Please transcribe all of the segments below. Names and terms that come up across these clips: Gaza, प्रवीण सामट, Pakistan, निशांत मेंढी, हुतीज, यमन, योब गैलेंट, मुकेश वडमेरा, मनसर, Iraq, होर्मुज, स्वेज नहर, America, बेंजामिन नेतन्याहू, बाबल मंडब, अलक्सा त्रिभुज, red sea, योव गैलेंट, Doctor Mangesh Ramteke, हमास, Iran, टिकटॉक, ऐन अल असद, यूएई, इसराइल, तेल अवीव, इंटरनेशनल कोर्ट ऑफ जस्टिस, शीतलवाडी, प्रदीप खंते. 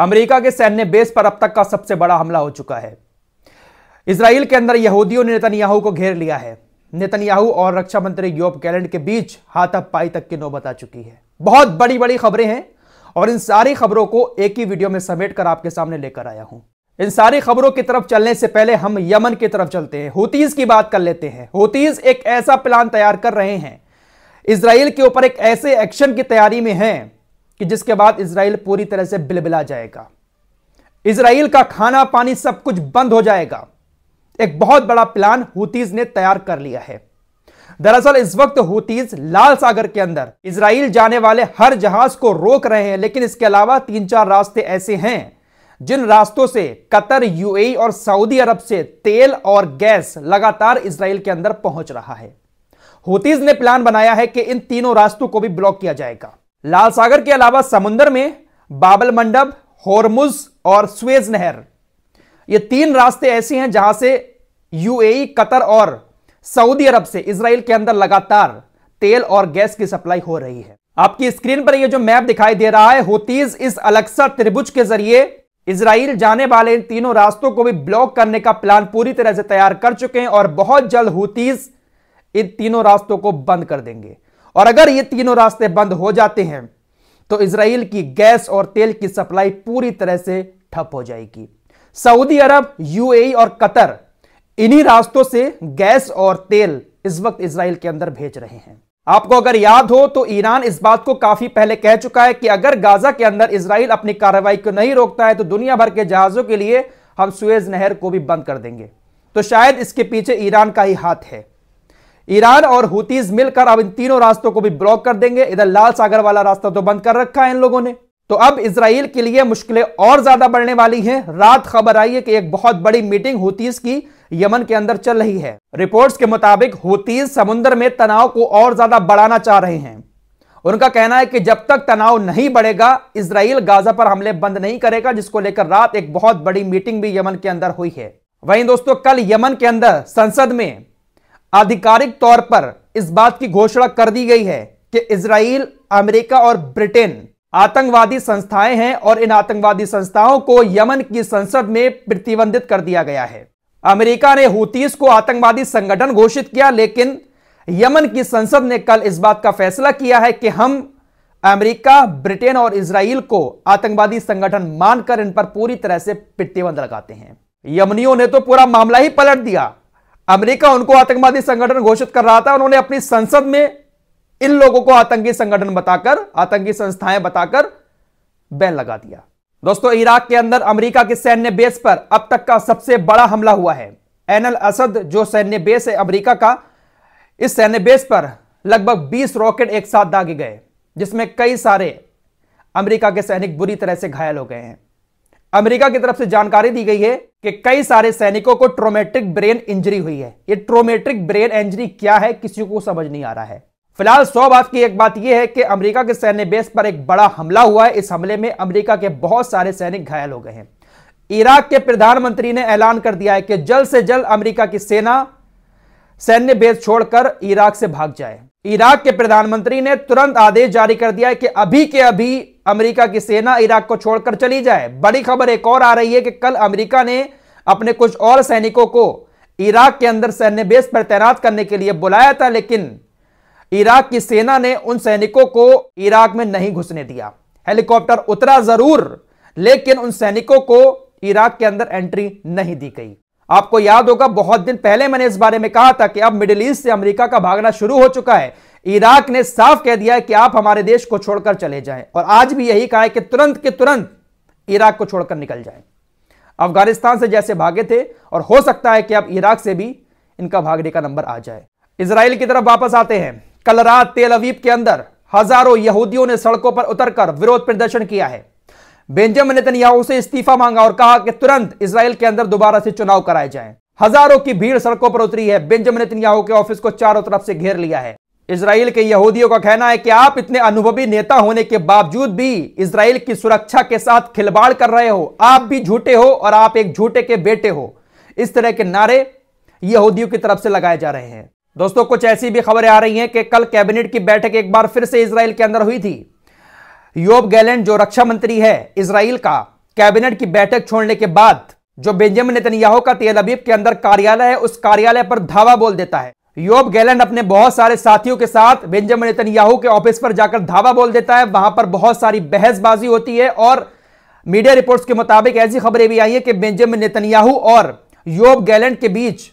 America के सैन्य base पर अब तक का सबसे बड़ा हमला हो चुका है। इसराइल के अंदर यहूदियों ने नेतन्याहू को घेर लिया है। नेतन्याहू और रक्षा मंत्री योब गैलेंट के बीच हाथापाई तक की नौबत आ चुकी है। बहुत बड़ी बड़ी खबरें हैं और इन सारी खबरों को एक ही वीडियो में समेट कर आपके सामने लेकर आया हूं। इन सारी खबरों की तरफ चलने से पहले हम यमन की तरफ चलते हैं, हुतीज की बात कर लेते हैं। हुतीज एक ऐसा प्लान तैयार कर रहे हैं, इसराइल के ऊपर एक ऐसे एक्शन की तैयारी में है कि जिसके बाद इसराइल पूरी तरह से बिलबिला जाएगा। इसराइल का खाना पानी सब कुछ बंद हो जाएगा। एक बहुत बड़ा प्लान हुतीज ने तैयार कर लिया है। दरअसल इस वक्त हुतीज लाल सागर के अंदर इसराइल जाने वाले हर जहाज को रोक रहे हैं, लेकिन इसके अलावा 3-4 रास्ते ऐसे हैं जिन रास्तों से कतर, यूएई और सऊदी अरब से तेल और गैस लगातार इसराइल के अंदर पहुंच रहा है। हुतीज ने प्लान बनाया है कि इन तीनों रास्तों को भी ब्लॉक किया जाएगा। लाल सागर के अलावा समुद्र में बाबल मंडब, होर्मुज और स्वेज नहर, ये 3 रास्ते ऐसे हैं जहां से यूएई, कतर और सऊदी अरब से इसराइल के अंदर लगातार तेल और गैस की सप्लाई हो रही है। आपकी स्क्रीन पर यह जो मैप दिखाई दे रहा है, हुतीज इस अलक्सा त्रिभुज के जरिए इसराइल जाने वाले इन तीनों रास्तों को भी ब्लॉक करने का प्लान पूरी तरह से तैयार कर चुके हैं और बहुत जल्द हुतीज इन तीनों रास्तों को बंद कर देंगे। और अगर ये तीनों रास्ते बंद हो जाते हैं तो इसराइल की गैस और तेल की सप्लाई पूरी तरह से ठप हो जाएगी। सऊदी अरब, यूएई और कतर इन्हीं रास्तों से गैस और तेल इस वक्त इसराइल के अंदर भेज रहे हैं। आपको अगर याद हो तो ईरान इस बात को काफी पहले कह चुका है कि अगर गाजा के अंदर इसराइल अपनी कार्रवाई को नहीं रोकता है तो दुनिया भर के जहाजों के लिए हम सुएज नहर को भी बंद कर देंगे। तो शायद इसके पीछे ईरान का ही हाथ है। ईरान और हुतीज मिलकर अब इन तीनों रास्तों को भी ब्लॉक कर देंगे। इधर लाल सागर वाला रास्ता तो बंद कर रखा है इन लोगों ने, तो अब इसराइल के लिए मुश्किलें और ज्यादा बढ़ने वाली हैं। रात खबर आई है कि एक बहुत बड़ी मीटिंग हुतीज की यमन के अंदर चल रही है। रिपोर्ट्स के मुताबिक हुतीज समुद्र में तनाव को और ज्यादा बढ़ाना चाह रहे हैं। उनका कहना है कि जब तक तनाव नहीं बढ़ेगा इसराइल गाजा पर हमले बंद नहीं करेगा, जिसको लेकर रात एक बहुत बड़ी मीटिंग भी यमन के अंदर हुई है। वहीं दोस्तों, कल यमन के अंदर संसद में आधिकारिक तौर पर इस बात की घोषणा कर दी गई है कि इसराइल, अमेरिका और ब्रिटेन आतंकवादी संस्थाएं हैं और इन आतंकवादी संस्थाओं को यमन की संसद में प्रतिबंधित कर दिया गया है। अमेरिका ने हुतीज को आतंकवादी संगठन घोषित किया, लेकिन यमन की संसद ने कल इस बात का फैसला किया है कि हम अमेरिका, ब्रिटेन और इसराइल को आतंकवादी संगठन मानकर इन पर पूरी तरह से प्रतिबंध लगाते हैं। यमनियों ने तो पूरा मामला ही पलट दिया। अमेरिका उनको आतंकवादी संगठन घोषित कर रहा था, उन्होंने अपनी संसद में इन लोगों को आतंकी संगठन बताकर, आतंकी संस्थाएं बताकर बैन लगा दिया। दोस्तों, इराक के अंदर अमेरिका के सैन्य बेस पर अब तक का सबसे बड़ा हमला हुआ है। ऐन अल असद जो सैन्य बेस है अमेरिका का, इस सैन्य बेस पर लगभग 20 रॉकेट एक साथ दागे गए, जिसमें कई सारे अमेरिका के सैनिक बुरी तरह से घायल हो गए हैं। अमेरिका की तरफ से जानकारी दी गई है कि कई सारे सैनिकों को ट्रोमेटिक ब्रेन इंजरी हुई है। ये ट्रोमेटिक ब्रेन इंजरी क्या है, किसी को समझ नहीं आ रहा है। फिलहाल 100 बात की एक बात यह है कि अमेरिका के सैन्य बेस पर एक बड़ा हमला हुआ है। इस हमले में अमेरिका के बहुत सारे सैनिक घायल हो गए हैं। इराक के प्रधानमंत्री ने ऐलान कर दिया है कि जल्द से जल्द अमेरिका की सेना सैन्य बेस छोड़कर इराक से भाग जाए। इराक के प्रधानमंत्री ने तुरंत आदेश जारी कर दिया है कि अभी के अभी अमेरिका की सेना इराक को छोड़कर चली जाए। बड़ी खबर एक और आ रही है कि कल अमेरिका ने अपने कुछ और सैनिकों को इराक के अंदर सैन्य बेस पर तैनात करने के लिए बुलाया था, लेकिन इराक की सेना ने उन सैनिकों को इराक में नहीं घुसने दिया। हेलीकॉप्टर उतरा जरूर, लेकिन उन सैनिकों को इराक के अंदर एंट्री नहीं दी गई। आपको याद होगा बहुत दिन पहले मैंने इस बारे में कहा था कि अब मिडिल ईस्ट से अमेरिका का भागना शुरू हो चुका है। इराक ने साफ कह दिया है कि आप हमारे देश को छोड़कर चले जाएं और आज भी यही कहा है कि तुरंत के तुरंत इराक को छोड़कर निकल जाएं। अफगानिस्तान से जैसे भागे थे और हो सकता है कि अब इराक से भी इनका भागने का नंबर आ जाए। इसराइल की तरफ वापस आते हैं। कल रात तेल अवीव के अंदर हजारों यहूदियों ने सड़कों पर उतरकर विरोध प्रदर्शन किया है। बेंजामिन नेतन्याहू से इस्तीफा मांगा और कहा कि तुरंत इसराइल के अंदर दोबारा से चुनाव कराए जाएं। हजारों की भीड़ सड़कों पर उतरी है। बेंजामिन नेतन्याहू के ऑफिस को चारों तरफ से घेर लिया है। इसराइल के यहूदियों का कहना है कि आप इतने अनुभवी नेता होने के बावजूद भी इसराइल की सुरक्षा के साथ खिलवाड़ कर रहे हो, आप भी झूठे हो और आप एक झूठे के बेटे हो। इस तरह के नारे यहूदियों की तरफ से लगाए जा रहे हैं। दोस्तों, कुछ ऐसी भी खबरें आ रही हैं कि कल कैबिनेट की बैठक एक बार फिर से इसराइल के अंदर हुई थी। योव गैलेंट जो रक्षा मंत्री है इसराइल का, कैबिनेट की बैठक छोड़ने के बाद जो बेंजामिन नेतन्याहू का तेल अबीब के अंदर कार्यालय है, उस कार्यालय पर धावा बोल देता है। योब गैलेंट अपने बहुत सारे साथियों के साथ बेंजामिन नेतन्याहू के ऑफिस पर जाकर धावा बोल देता है। वहां पर बहुत सारी बहसबाजी होती है और मीडिया रिपोर्ट्स के मुताबिक ऐसी खबरें भी आई है कि बेंजामिन नेतन्याहू और योब गैलेंट के बीच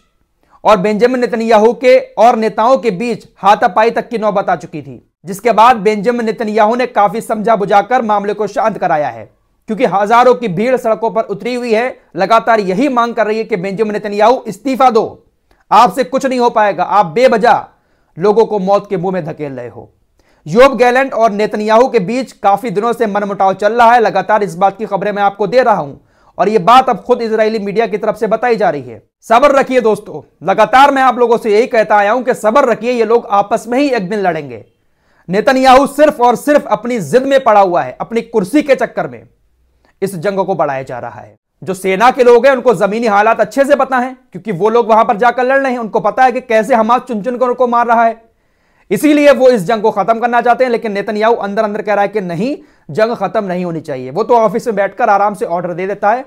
और बेंजामिन नेतन्याहू के और नेताओं के बीच हाथापाई तक की नौबत आ चुकी थी, जिसके बाद बेंजामिन नेतन्याहू ने काफी समझा बुझाकर मामले को शांत कराया है, क्योंकि हजारों की भीड़ सड़कों पर उतरी हुई है। लगातार यही मांग कर रही है कि बेंजामिन नेतन्याहू इस्तीफा दो, आपसे कुछ नहीं हो पाएगा, आप बेवजह लोगों को मौत के मुंह में धकेल रहे हो। योब गैलेंट और नेतन्याहू के बीच काफी दिनों से मनमुटाव चल रहा है, लगातार इस बात की खबरें मैं आपको दे रहा हूं और यह बात अब खुद इजरायली मीडिया की तरफ से बताई जा रही है। सब्र रखिए दोस्तों, लगातार मैं आप लोगों से यही कहता आया हूं कि सब्र रखिए, ये लोग आपस में ही एक दिन लड़ेंगे। नेतन्याहू सिर्फ और सिर्फ अपनी जिद में पड़ा हुआ है, अपनी कुर्सी के चक्कर में इस जंग को बढ़ाया जा रहा है। जो सेना के लोग हैं उनको जमीनी हालात अच्छे से पता है, क्योंकि वो लोग वहां पर जाकर लड़ रहे हैं। उनको पता है कि कैसे हमास चुन चुनकर उनको मार रहा है, इसीलिए वो इस जंग को खत्म करना चाहते हैं। लेकिन नेतन्याहू अंदर अंदर कह रहा है कि नहीं, जंग खत्म नहीं होनी चाहिए। वो तो ऑफिस में बैठकर आराम से ऑर्डर दे देता है,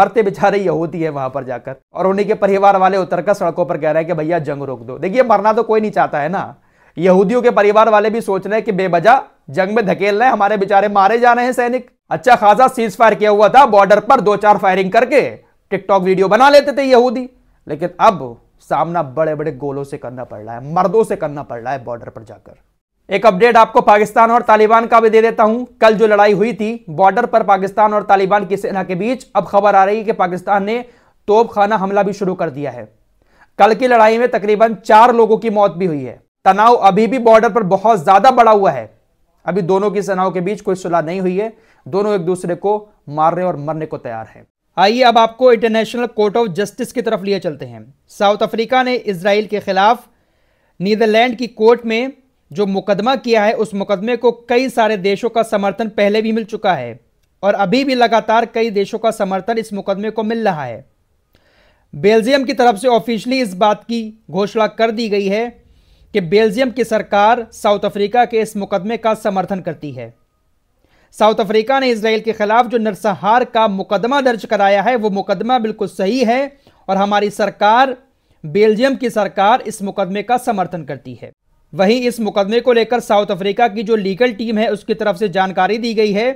मरते बेचारे यहूदी है वहां पर जाकर, और उन्हीं के परिवार वाले उतरकर सड़कों पर कह रहे हैं कि भैया जंग रोक दो। देखिए, मरना तो कोई नहीं चाहता है ना, यहूदियों के परिवार वाले भी सोच रहे हैं कि बेवजह जंग में धकेल रहे हैं, हमारे बेचारे मारे जा रहे हैं सैनिक। अच्छा खासा सीज फायर किया हुआ था बॉर्डर पर, दो चार फायरिंग करके टिकटॉक वीडियो बना लेते थे यहूदी, लेकिन अब सामना बड़े बड़े गोलों से करना पड़ रहा है, मर्दों से करना पड़ रहा है बॉर्डर पर जाकर। एक अपडेट आपको पाकिस्तान और तालिबान का भी दे देता हूं। कल जो लड़ाई हुई थी बॉर्डर पर पाकिस्तान और तालिबान की सेना के बीच, अब खबर आ रही है कि पाकिस्तान ने तोपखाना हमला भी शुरू कर दिया है। कल की लड़ाई में तकरीबन 4 लोगों की मौत भी हुई है। तनाव अभी भी बॉर्डर पर बहुत ज्यादा बढ़ा हुआ है। अभी दोनों की सेनाओं के बीच कोई सुलह नहीं हुई है, दोनों एक दूसरे को मारने और मरने को तैयार हैं। आइए अब आपको इंटरनेशनल कोर्ट ऑफ जस्टिस की तरफ लिए चलते हैं। साउथ अफ्रीका ने इजराइल के खिलाफ नीदरलैंड की कोर्ट में जो मुकदमा किया है, उस मुकदमे को कई सारे देशों का समर्थन पहले भी मिल चुका है और अभी भी लगातार कई देशों का समर्थन इस मुकदमे को मिल रहा है। बेल्जियम की तरफ से ऑफिशियली इस बात की घोषणा कर दी गई है कि बेल्जियम की सरकार साउथ अफ्रीका के इस मुकदमे का समर्थन करती है। साउथ अफ्रीका ने इजराइल के खिलाफ जो नरसंहार का मुकदमा दर्ज कराया है, वो मुकदमा बिल्कुल सही है और हमारी सरकार, बेल्जियम की सरकार इस मुकदमे का समर्थन करती है। वहीं इस मुकदमे को लेकर साउथ अफ्रीका की जो लीगल टीम है, उसकी तरफ से जानकारी दी गई है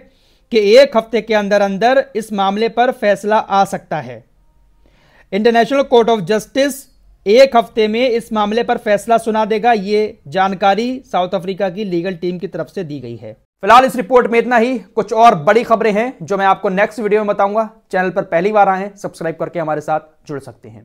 कि 1 हफ्ते के अंदर अंदर इस मामले पर फैसला आ सकता है। इंटरनेशनल कोर्ट ऑफ जस्टिस 1 हफ्ते में इस मामले पर फैसला सुना देगा, ये जानकारी साउथ अफ्रीका की लीगल टीम की तरफ से दी गई है। फिलहाल इस रिपोर्ट में इतना ही। कुछ और बड़ी खबरें हैं जो मैं आपको नेक्स्ट वीडियो में बताऊंगा। चैनल पर पहली बार आए हैं, सब्सक्राइब करके हमारे साथ जुड़ सकते हैं।